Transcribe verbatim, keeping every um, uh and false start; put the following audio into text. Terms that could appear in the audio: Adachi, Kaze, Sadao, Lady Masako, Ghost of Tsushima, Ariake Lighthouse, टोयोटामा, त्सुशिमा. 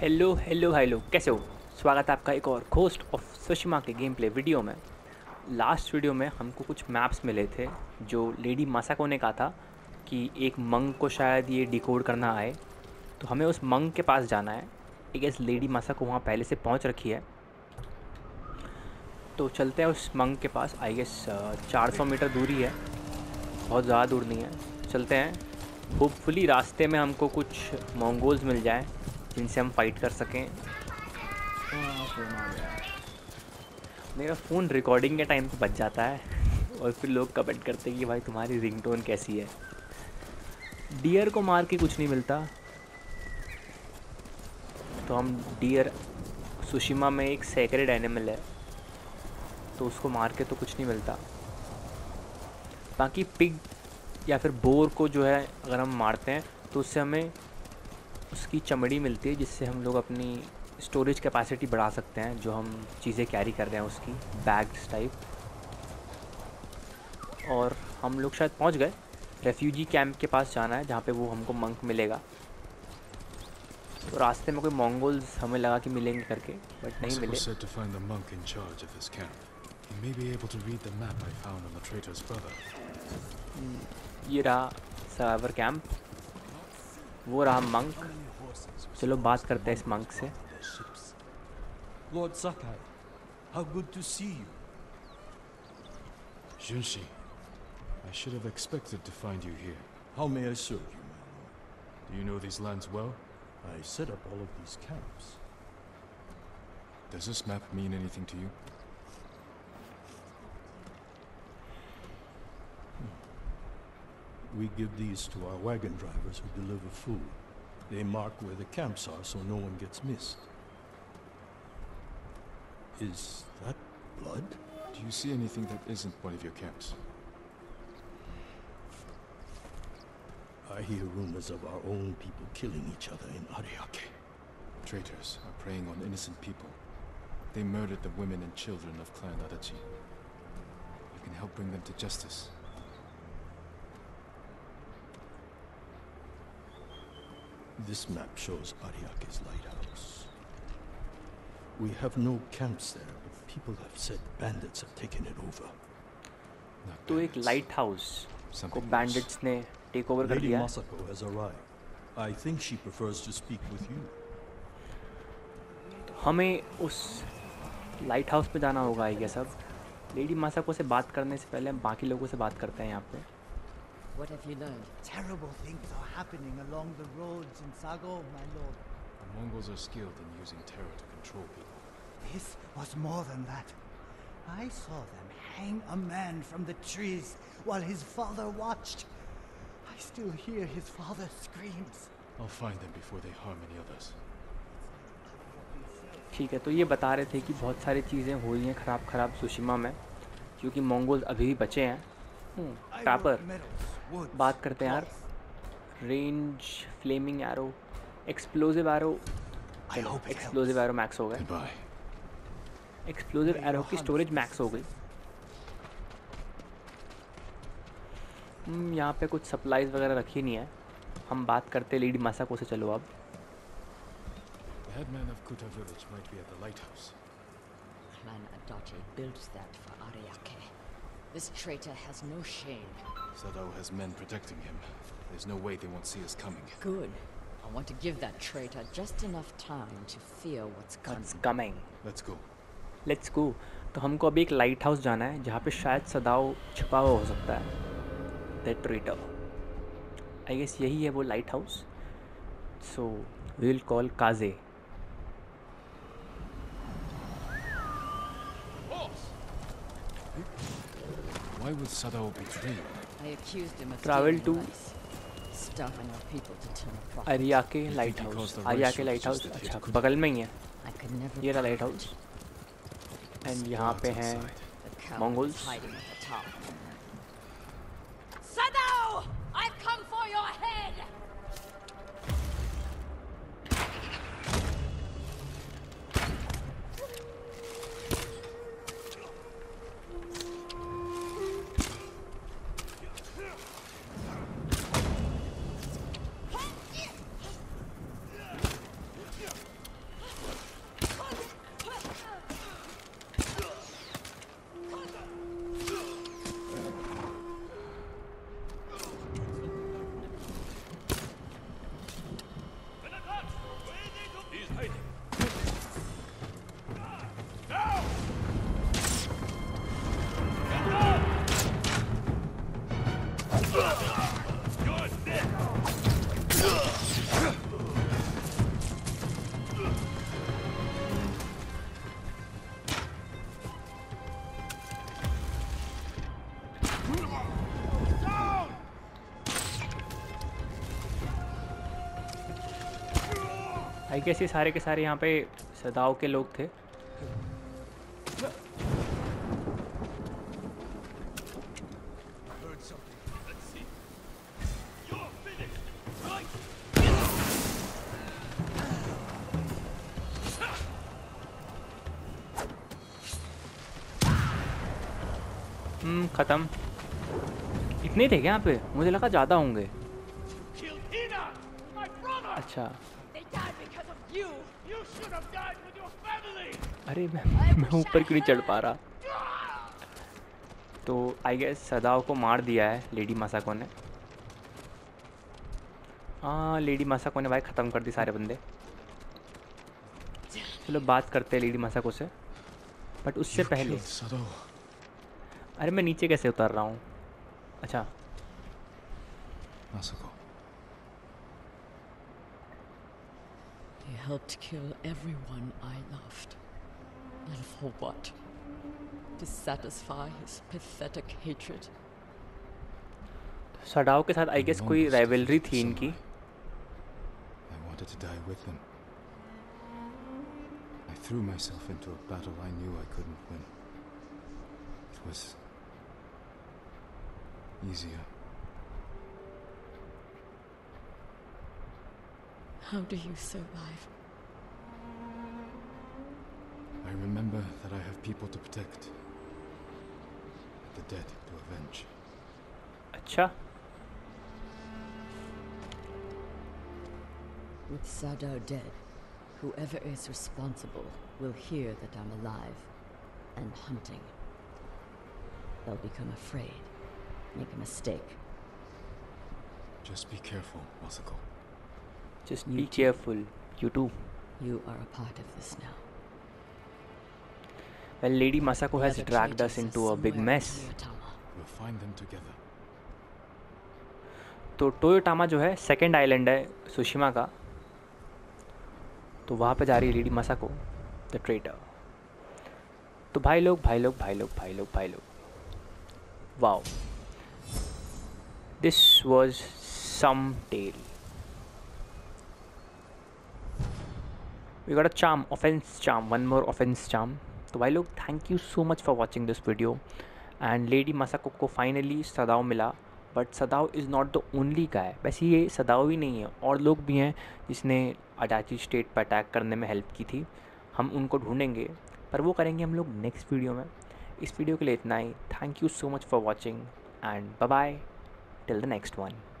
Hello hello hi लोग, कैसे हो। स्वागत है आपका एक और घोस्ट ऑफ त्सुशिमा के गेम प्ले वीडियो में। लास्ट वीडियो में हमको कुछ मैप्स मिले थे जो लेडी मासाको ने कहा था कि एक मंक को शायद ये डिकोड करना आए, तो हमें उस मंक के पास जाना है। आई गेस लेडी मासाको वहाँ पहले से पहुँच रखी है, तो चलते हैं उस मंक के पास। आई गेस चार सौ मीटर दूरी है, बहुत ज़्यादा दूर नहीं है। चलते हैं, होपफुली रास्ते में हमको कुछ मंगोल्स मिल जाए जिनसे हम फाइट कर सकें। मेरा फ़ोन रिकॉर्डिंग के टाइम पे बच जाता है और फिर लोग कमेंट करते हैं कि भाई तुम्हारी रिंगटोन कैसी है। डियर को मार के कुछ नहीं मिलता, तो हम डियर, त्सुशिमा में एक सेक्रेड एनिमल है, तो उसको मार के तो कुछ नहीं मिलता। बाकी पिग या फिर बोर को जो है अगर हम मारते हैं तो उससे हमें उसकी चमड़ी मिलती है, जिससे हम लोग अपनी स्टोरेज कैपेसिटी बढ़ा सकते हैं, जो हम चीज़ें कैरी कर रहे हैं उसकी, बैग्स टाइप। और हम लोग शायद पहुंच गए। रेफ्यूजी कैंप के पास जाना है जहां पे वो हमको मंक मिलेगा। तो रास्ते में कोई मंगोल्स हमें लगा कि मिलेंगे करके, बट नहीं मिले। ये रहा सर्वाइवर कैंप, वो रहा मंक। चलो बात करते हैं इस मंक से। Lord Sakai, how good to see you. जुंशी, I should have expected to find you here. How may I serve you, my lord? Do you know these lands well? I set up all of these camps. Does this map mean anything to you? We give these to our wagon drivers who deliver food. They mark where the camps are so no one gets missed. Is that blood? Do you see anything that isn't one of your camps? I hear rumors of our own people killing each other in Ariake. Traitors are preying on innocent people. They murdered the women and children of Clan Adachi. You can help bring them to justice. This map shows Ariake's lighthouse. We have no camps there, but people have said bandits have taken it over. तो एक lighthouse को bandits ने take over कर लिया। Lady Masako has arrived. I think she prefers to speak with you. हमें उस lighthouse पे जाना होगा ये सब। Lady Masako से बात करने से पहले हम बाकी लोगों से बात करते हैं यहाँ पे। What have you learned? Terrible things are happening along the roads in Sago, my lord. The Mongols are skilled in using terror to control people. This was more than that. I saw them hang a man from the trees while his father watched. I still hear his father's screams. I'll find them before they harm any others. ठीक है, तो ये बता रहे थे कि बहुत सारी चीज़ें हो रही हैं खराब खराब त्सुशिमा में, क्योंकि मंगोल अभी भी बचे हैं। टैपर बात करते हैं यार। Range, flaming arrow, explosive arrow. Explosive arrow max हो गए, एक्सप्लोजिव एरो की स्टोरेज मैक्स हो गई। यहाँ पे कुछ सप्लाईज वगैरह रखी नहीं है। हम बात करते हैं लेडी मासाको से। चलो अब This traitor has no shame. Sadao has men protecting him. There's no way they won't see us coming. Good. I want to give that traitor just enough time to fear what's coming. What's coming? Let's go. Let's go. तो हमको अभी एक lighthouse जाना है जहाँ पे शायद सदाओ छिपा हुआ हो सकता है। The traitor. I guess यही है वो lighthouse. So we'll call Kaze. Why would Sadao betray? I accused him of travel to stopping our people to turn profit. Ariake Lighthouse. Ariake Lighthouse. अच्छा, बगल में ही है। ये रहा lighthouse. And यहाँ पे हैं Mongols. Sadao, I've come for your head. कैसे सारे के सारे यहाँ पे सदाओ के लोग थे। हम्म खत्म। इतने थे क्या यहाँ पे? मुझे लगा ज़्यादा होंगे। अच्छा अरे मैं मैं ऊपर क्यों नहीं चढ़ पा रहा? तो आई गेस सदाओ को मार दिया है लेडी मासाको ने। हाँ लेडी मासाको ने भाई ख़त्म कर दी सारे बंदे। चलो बात करते हैं लेडी मासाको से, बट उससे पहले अरे मैं नीचे कैसे उतर रहा हूँ? अच्छा Masako They helped kill everyone I loved. And for what? To satisfy his pathetic hatred. Sadao के साथ I guess कोई rivalry थी इनकी. I wanted to die with him. I threw myself into a battle I knew I couldn't win. It was easier. How do you survive? I remember that I have people to protect, the dead to avenge. Acha. With Sadao dead, whoever is responsible will hear that I'm alive and hunting. They'll become afraid, make a mistake. Just be careful, Masako. Just be careful. You too. You are a part of this now. Well, Lady Masako has dragged us into a big mess. We'll find them together. तो टोयोटामा जो है second island है Tsushima का, तो वहाँ पे जा रही है लेडी मासाको द ट्रेडर। तो भाई लोग भाई लोग भाई लोग भाई लोग भाई लोग wow this was some tale. We got a charm, offense charm, one more offense charm. तो भाई लोग thank you so much for watching this video. And Lady Masako को finally सदाओ मिला, but Sadao is not the only guy. वैसे ये सदाओ ही नहीं है, और लोग भी हैं जिसने अडाची स्टेट पर अटैक करने में हेल्प की थी। हम उनको ढूंढेंगे, पर वो करेंगे हम लोग नेक्स्ट वीडियो में। इस वीडियो के लिए इतना ही। Thank you so much for watching and bye bye till the next one.